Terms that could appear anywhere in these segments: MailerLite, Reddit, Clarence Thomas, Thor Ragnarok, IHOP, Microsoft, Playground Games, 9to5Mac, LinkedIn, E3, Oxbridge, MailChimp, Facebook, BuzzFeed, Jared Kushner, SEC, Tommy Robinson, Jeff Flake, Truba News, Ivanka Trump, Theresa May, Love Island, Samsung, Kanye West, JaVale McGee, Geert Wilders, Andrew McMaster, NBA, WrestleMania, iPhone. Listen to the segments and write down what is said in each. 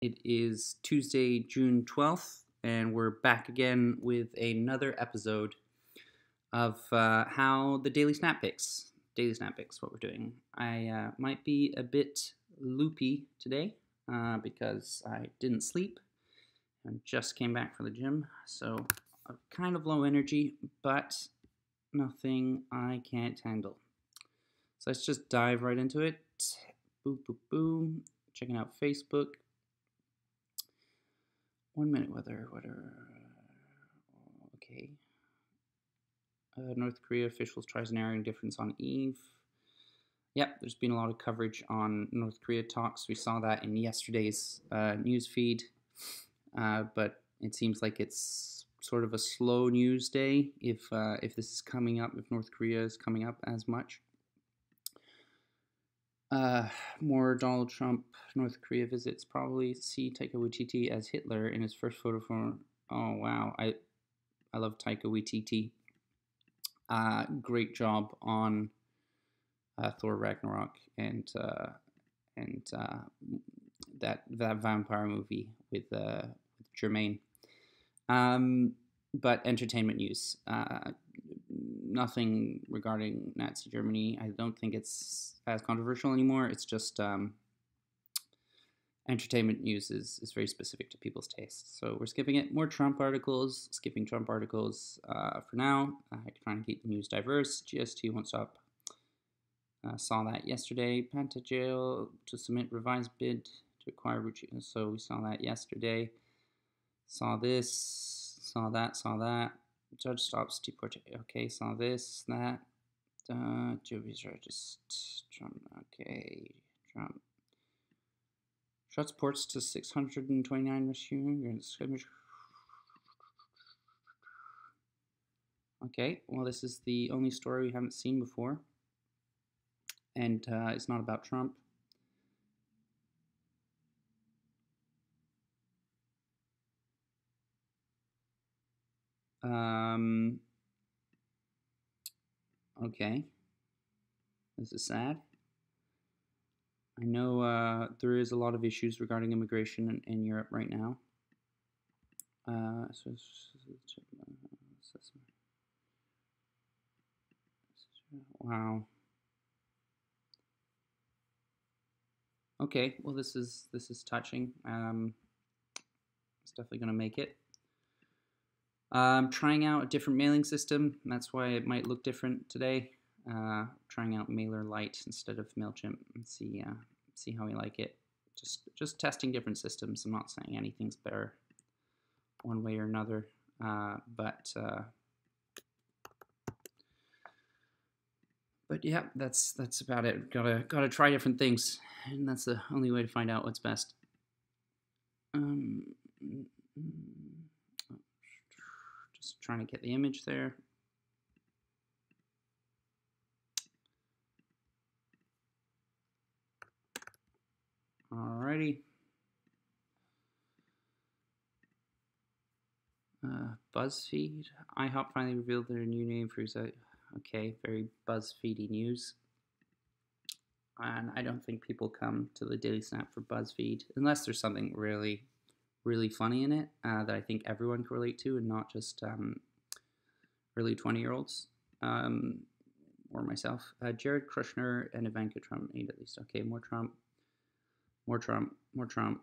It is Tuesday, June 12th, and we're back again with another episode of how the Daily Snap picks. Daily Snap picks, what we're doing. I might be a bit loopy today because I didn't sleep and just came back from the gym, so I'm kind of low energy, but nothing I can't handle. So let's just dive right into it. Boom, boom, boom. Checking out Facebook. 1 minute weather, okay. North Korea officials try an airing difference on Eve. Yep, there's been a lot of coverage on North Korea talks. We saw that in yesterday's news feed, but it seems like it's sort of a slow news day if this is coming up, if North Korea is coming up as much. More Donald Trump North Korea visits. Probably see Taika Waititi as Hitler in his first photo for. Oh wow, I love Taika Waititi. Great job on Thor Ragnarok and that vampire movie with Jermaine. But entertainment news. Nothing regarding Nazi Germany. I don't think it's as controversial anymore. It's just entertainment news is very specific to people's tastes. So we're skipping it. More Trump articles, skipping Trump articles for now. Trying to keep the news diverse. GST won't stop. Saw that yesterday. Panta jail to submit revised bid to acquire Ruchi. So we saw that yesterday. Saw this, saw that, saw that. Judge stops deportation. Okay, saw this, that. Juries are just Trump. Okay, Trump. Shuts ports to 629 machines. Okay, well, this is the only story we haven't seen before. And it's not about Trump. Okay, this is sad. I know there is a lot of issues regarding immigration in Europe right now. Wow. Okay, well, this is touching. It's definitely gonna make it. I'm trying out a different mailing system. That's why it might look different today. Trying out MailerLite instead of MailChimp and see how we like it. Just testing different systems. I'm not saying anything's better one way or another, but yeah, that's about it. Gotta try different things, and that's the only way to find out what's best. Just trying to get the image there. Alrighty. BuzzFeed. IHOP finally revealed their new name for exact. Okay, very BuzzFeedy news. And I don't think people come to the Daily Snap for BuzzFeed unless there's something really funny in it that I think everyone can relate to, and not just early 20-year-olds or myself. Jared Kushner and Ivanka Trump, at least. Okay, more Trump, more Trump, more Trump.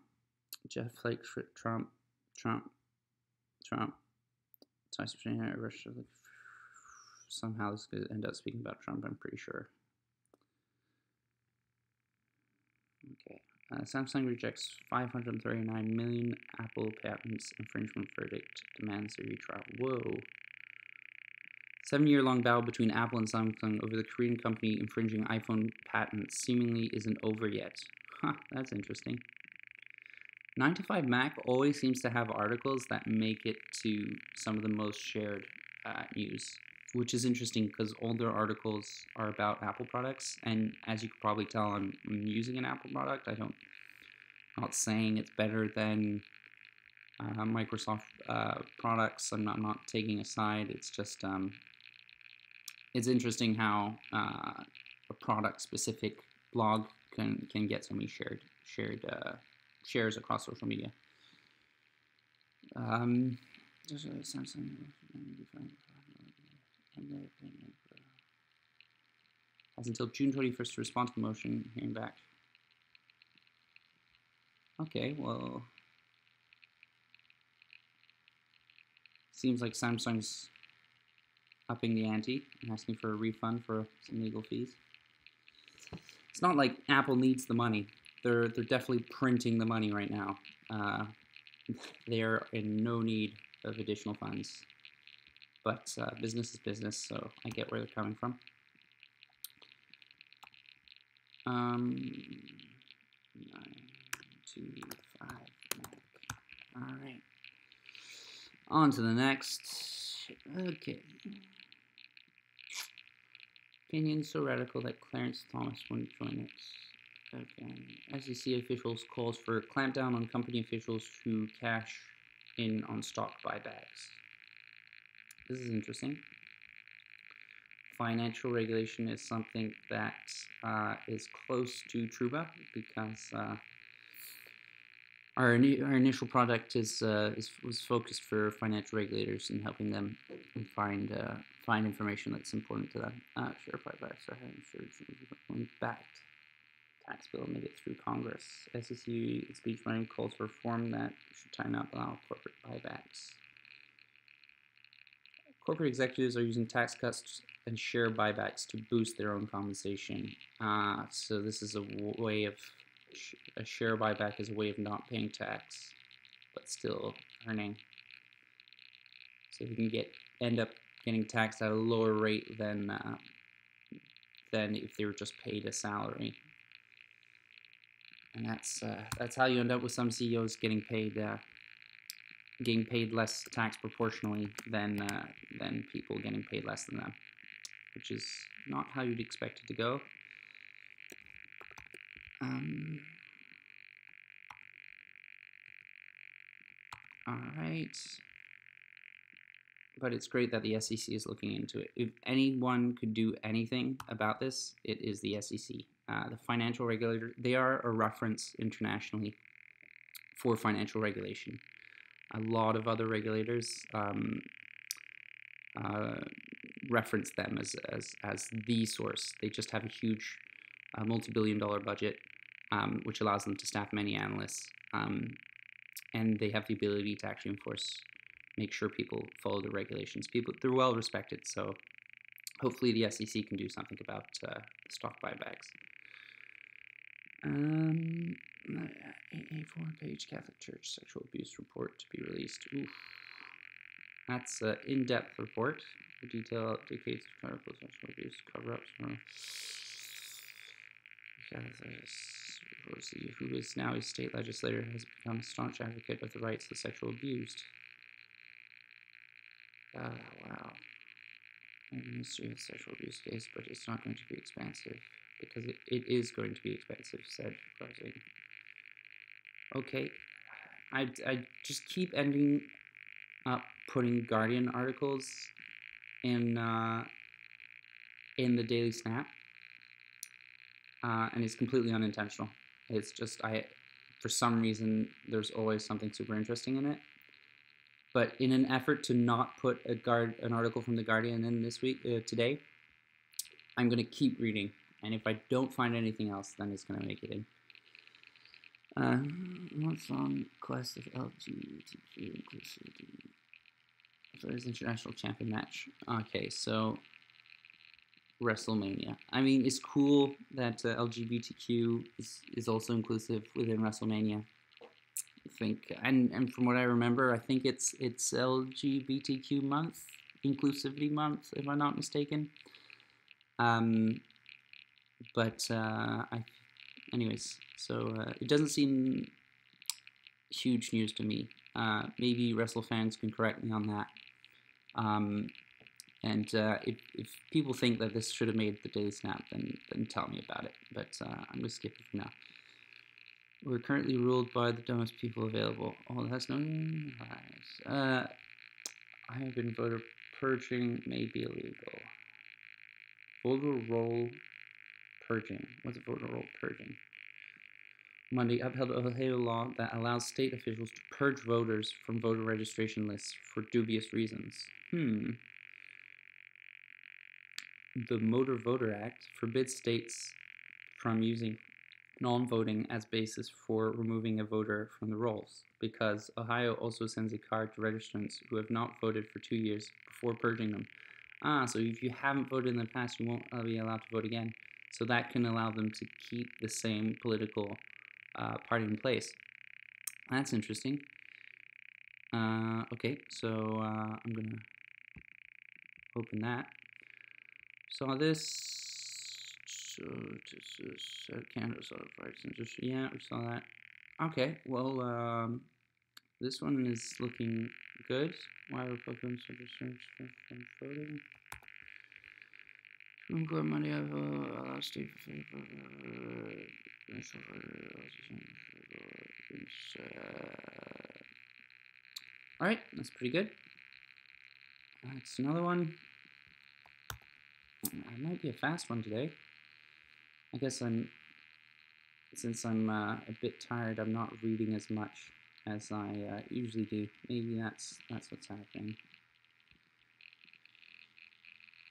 Jeff Flake, Trump, Trump, Trump. Somehow this could end up speaking about Trump, I'm pretty sure. Okay. Samsung rejects 539 million Apple patents infringement verdict, demands a retrial. Whoa. 7-year-long battle between Apple and Samsung over the Korean company infringing iPhone patents seemingly isn't over yet. Huh, that's interesting. 9to5Mac always seems to have articles that make it to some of the most shared news, which is interesting because all their articles are about Apple products, and as you can probably tell, I'm using an Apple product. I'm not saying it's better than Microsoft products. I'm not taking a side. It's just it's interesting how a product-specific blog can get so many shared shares across social media. Samsung. Has until June 21st to respond to the motion, hearing back. Okay, well, seems like Samsung's upping the ante and asking for a refund for some legal fees. It's not like Apple needs the money. They're definitely printing the money right now. They're in no need of additional funds. But business is business, so I get where they're coming from. All right. On to the next. Okay. Opinion so radical that Clarence Thomas wouldn't join it. Okay. SEC officials calls for a clampdown on company officials who cash in on stock buybacks. This is interesting. Financial regulation is something that is close to Truba because our initial product was focused for financial regulators and helping them find information that's important to them. Share buybacks are insurance backed tax bill made it through Congress. SEC speech running calls for reform that should time out allow corporate buybacks. Corporate executives are using tax cuts and share buybacks to boost their own compensation. So this is a way of a share buyback is a way of not paying tax, but still earning. So if you can end up getting taxed at a lower rate than if they were just paid a salary, and that's how you end up with some CEOs getting paid less tax proportionally than people getting paid less than them, which is not how you'd expect it to go. All right, but it's great that the SEC is looking into it. If anyone could do anything about this, it is the SEC. The financial regulator, they are a reference internationally for financial regulation. A lot of other regulators reference them as the source. They just have a huge multi-billion-dollar budget, which allows them to staff many analysts, and they have the ability to actually make sure people follow the regulations. They're well respected, so hopefully the SEC can do something about stock buybacks. A four-page Catholic Church sexual abuse report to be released. Oof. That's an in-depth report. The detail decades of clerical sexual abuse cover-ups from who is now a state legislator has become a staunch advocate of the rights of the sexual abused. Wow. I have a history of sexual abuse case, but it's not going to be expansive. Because it is going to be expensive, said Rosie. Okay, I just keep ending up putting Guardian articles in the Daily Snap, and it's completely unintentional. It's just for some reason there's always something super interesting in it. But in an effort to not put an article from the Guardian in this week today, I'm going to keep reading. And if I don't find anything else, then it's going to make it in. Months long quest of LGBTQ inclusivity. First international champion match. Okay, so WrestleMania. I mean, it's cool that LGBTQ is also inclusive within WrestleMania. I think, and from what I remember, I think it's LGBTQ month, inclusivity month, if I'm not mistaken. But anyways, so it doesn't seem huge news to me. Maybe Wrestle fans can correct me on that. If people think that this should have made the Daily Snap, then tell me about it. But I'm going to skip it for now. We're currently ruled by the dumbest people available. Oh, that's no lies. I have been voter purging may be illegal. Voter roll purging. What's a voter roll purging? Monday upheld Ohio law that allows state officials to purge voters from voter registration lists for dubious reasons. The Motor Voter Act forbids states from using non-voting as basis for removing a voter from the rolls, because Ohio also sends a card to registrants who have not voted for 2 years before purging them. Ah, so if you haven't voted in the past, you won't be allowed to vote again. So that can allow them to keep the same political party in place. That's interesting. Okay, so I'm going to open that. Saw this. Yeah, we saw that. Okay, well, this one is looking good. Why Republicans are concerned from voting? Supreme Court Monday, I allow state for all right, that's pretty good. That's another one. That might be a fast one today. I guess since I'm a bit tired, I'm not reading as much as I usually do. Maybe that's what's happening.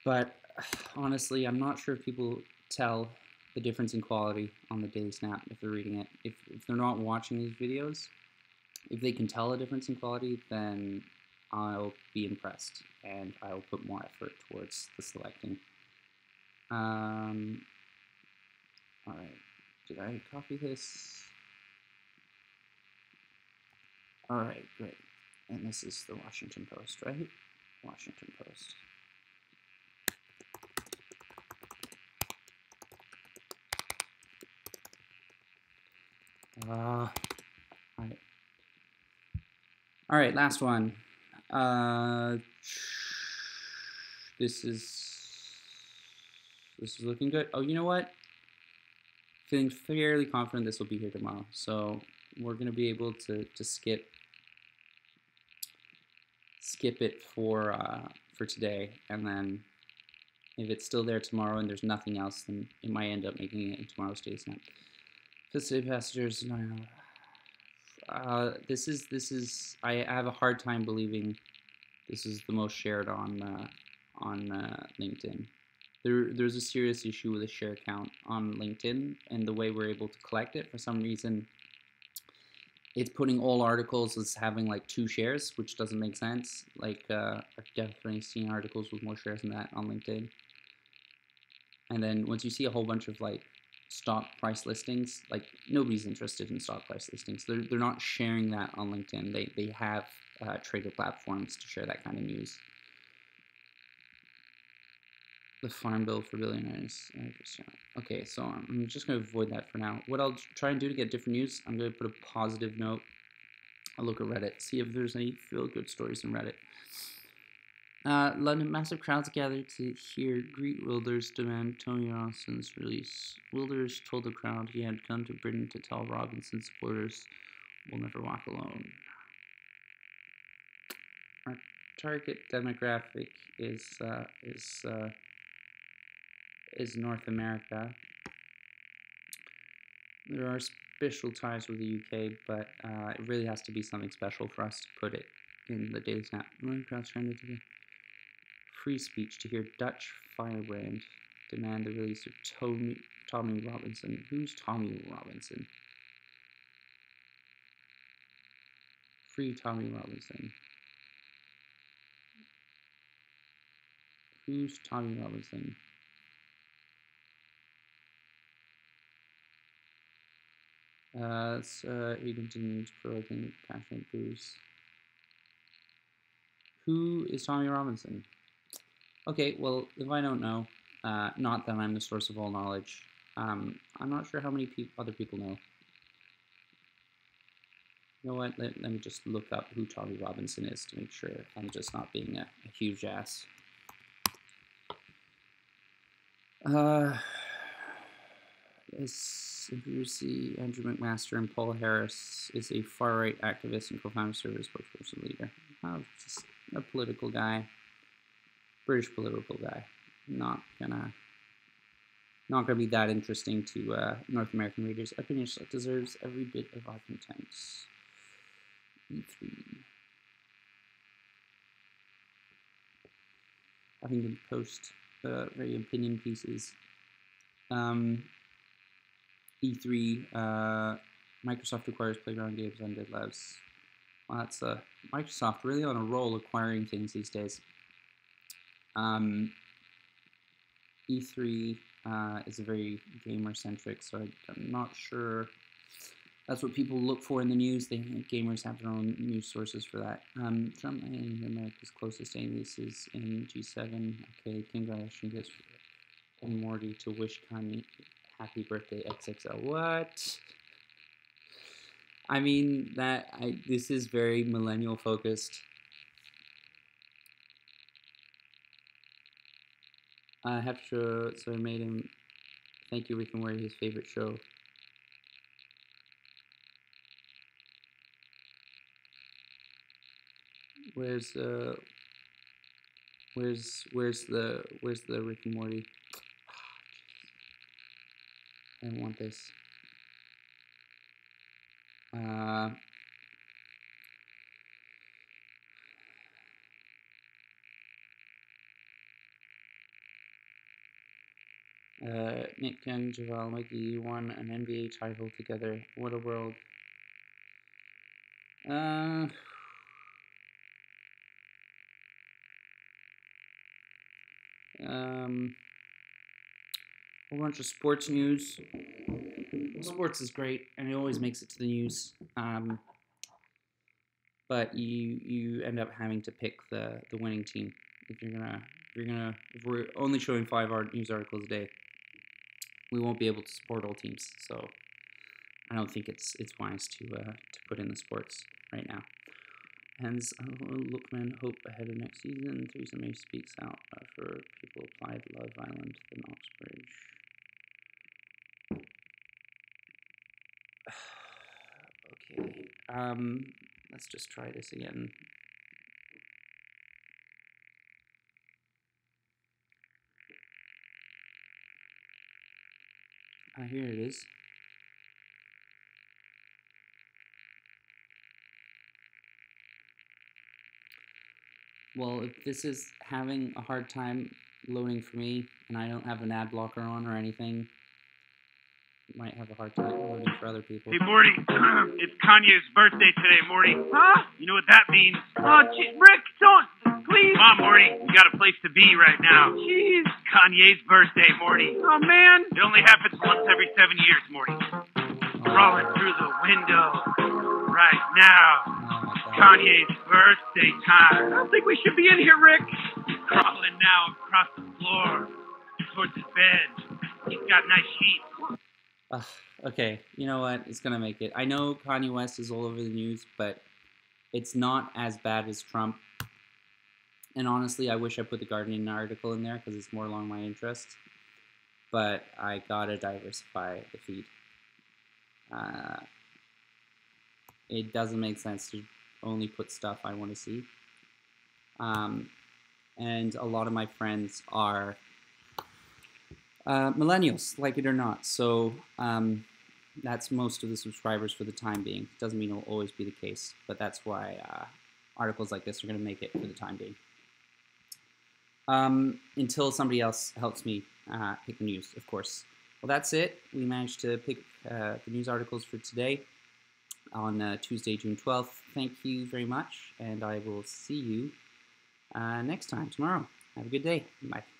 But honestly, I'm not sure if people tell the difference in quality on the Daily Snap if they're reading it. If they're not watching these videos, if they can tell a difference in quality, then I'll be impressed and I'll put more effort towards the selecting. Alright, did I copy this? Alright, great. And this is the Washington Post, right? Washington Post. Alright. Alright, last one. This is looking good. Oh, you know what? Feeling fairly confident this will be here tomorrow, so we're going to be able to skip it for today, and then if it's still there tomorrow and there's nothing else, then it might end up making it in tomorrow's Daily Snap. City passengers, this is I have a hard time believing this is the most shared on LinkedIn. There's a serious issue with a share count on LinkedIn and the way we're able to collect it. For some reason, it's putting all articles as having like 2 shares, which doesn't make sense. Like, I've definitely seen articles with more shares than that on LinkedIn. And then once you see a whole bunch of like stock price listings, like nobody's interested in stock price listings. They're not sharing that on LinkedIn. They have trader platforms to share that kind of news. The Farm Bill for Billionaires. Okay, so I'm just going to avoid that for now. What I'll try and do to get different news, I'm going to put a positive note. I'll look at Reddit, see if there's any feel-good stories in Reddit. London, massive crowds gathered to hear Geert Wilders demand Tommy Robinson's release. Wilders told the crowd he had come to Britain to tell Robinson supporters, "We'll never walk alone." Our target demographic is North America. There are special ties with the UK, but it really has to be something special for us to put it in the Daily Snap. Free speech to hear Dutch firebrand demand the release of Tommy Robinson. Who's Tommy Robinson? Free Tommy Robinson. Who's Tommy Robinson? He continues provoking passionate booze. Who is Tommy Robinson? Okay, well, if I don't know, not that I'm the source of all knowledge. I'm not sure how many other people know. You know what? Let me just look up who Tommy Robinson is to make sure I'm just not being a huge ass. You see, Andrew McMaster and Paul Harris is a far-right activist and co-founder service spokesperson leader. Oh, just a political guy, British political guy. Not gonna not going to be that interesting to North American readers. Our opinion slip deserves every bit of our content. E3. I think we post very opinion pieces. E3, Microsoft acquires Playground Games and Dead Labs. Well, that's Microsoft really on a roll acquiring things these days. E3 is a very gamer-centric, so I'm not sure that's what people look for in the news. They gamers have their own news sources for that. Trump and America's closest allies is in G7. Okay, congratulations, Rick and Morty to wish Kanye happy birthday XXL. What? I mean that this is very millennial focused. I have to, so I made him thank you Rick and Morty his favorite show. Where's the Rick and Morty? I don't want this. Nick and JaVale McGee won an NBA title together. What a world. A whole bunch of sports news. Sports is great, and it always makes it to the news. But you end up having to pick the winning team if you're gonna if we're only showing 5 news articles a day. We won't be able to support all teams, so I don't think it's wise to put in the sports right now. Hence, Lookman hope ahead of next season. Theresa May speaks out for people applied to Love Island than Oxbridge. Okay, let's just try this again. Ah, here it is. Well, if this is having a hard time loading for me, and I don't have an ad blocker on or anything, might have a hard time loading for other people. Hey, Morty, it's Kanye's birthday today, Morty. Huh? You know what that means? Oh, Rick, don't, please. Come on, Morty, you got a place to be right now. Jeez. Kanye's birthday, Morty. Oh, man. It only happens once every 7 years, Morty. Oh. Rolling through the window right now. Oh, Kanye's birthday time. I don't think we should be in here, Rick. Crawling now across the floor towards his bed. He's got nice sheets. Okay, you know what? It's gonna make it. I know Kanye West is all over the news, but it's not as bad as Trump. And honestly, I wish I put the Guardian article in there because it's more along my interest. But I gotta diversify the feed. It doesn't make sense to only put stuff I want to see. And a lot of my friends are millennials, like it or not, so that's most of the subscribers for the time being. Doesn't mean it'll always be the case, but that's why articles like this are going to make it for the time being. Until somebody else helps me pick the news, of course. Well, that's it. We managed to pick the news articles for today on Tuesday, June 12th. Thank you very much, and I will see you next time, tomorrow. Have a good day. Bye.